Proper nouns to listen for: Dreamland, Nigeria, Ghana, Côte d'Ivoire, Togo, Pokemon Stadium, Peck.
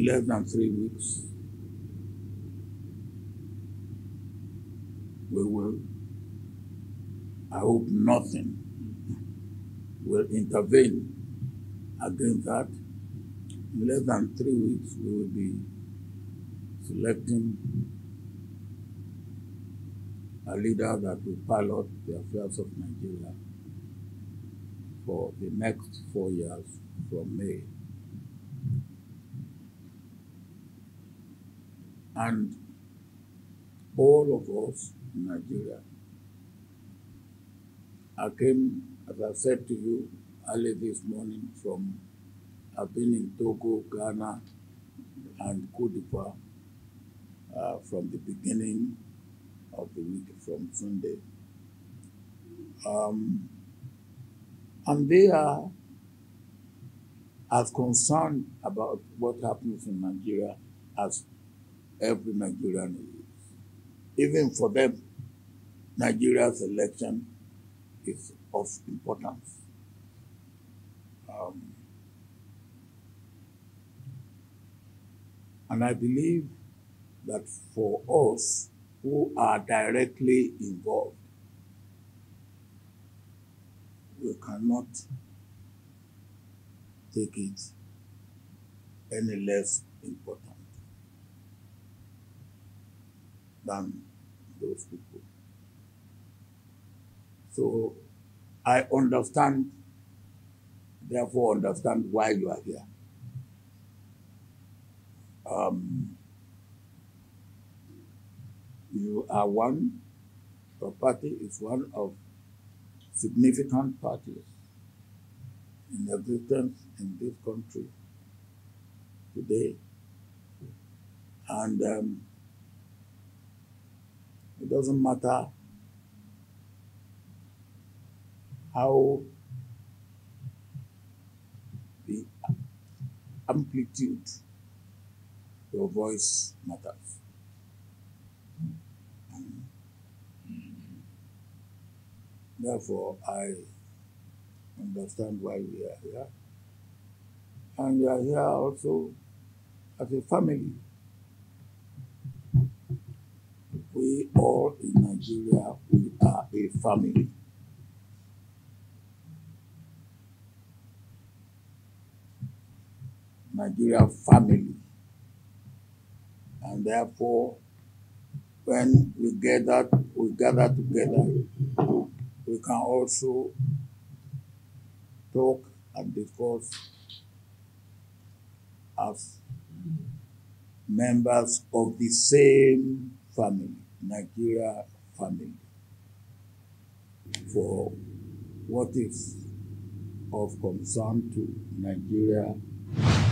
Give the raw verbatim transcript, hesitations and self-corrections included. in less than three weeks. We will, I hope nothing will intervene against that. In less than three weeks, we will be selecting a leader that will pilot the affairs of Nigeria for the next four years from May. And all of us in Nigeria, I came, as I said to you early this morning, from, I've been in Togo, Ghana, and Côte d'Ivoire uh, from the beginning of the week, from Sunday. Um, and they are as concerned about what happens in Nigeria as every Nigerian is. Even for them, Nigeria's election is of importance. Um, and I believe that for us who are directly involved, we cannot take it any less important than those people. So I understand, therefore understand why you are here. Um, you are one, your party is one of significant parties in existence in this country today. And um, it doesn't matter how the amplitude your voice matters. And therefore, I understand why we are here. And we are here also as a family. We all in Nigeria, we are a family. Nigeria family. And therefore, when we gather, we gather together, we can also talk and discuss as members of the same family, Nigeria family, for what is of concern to Nigeria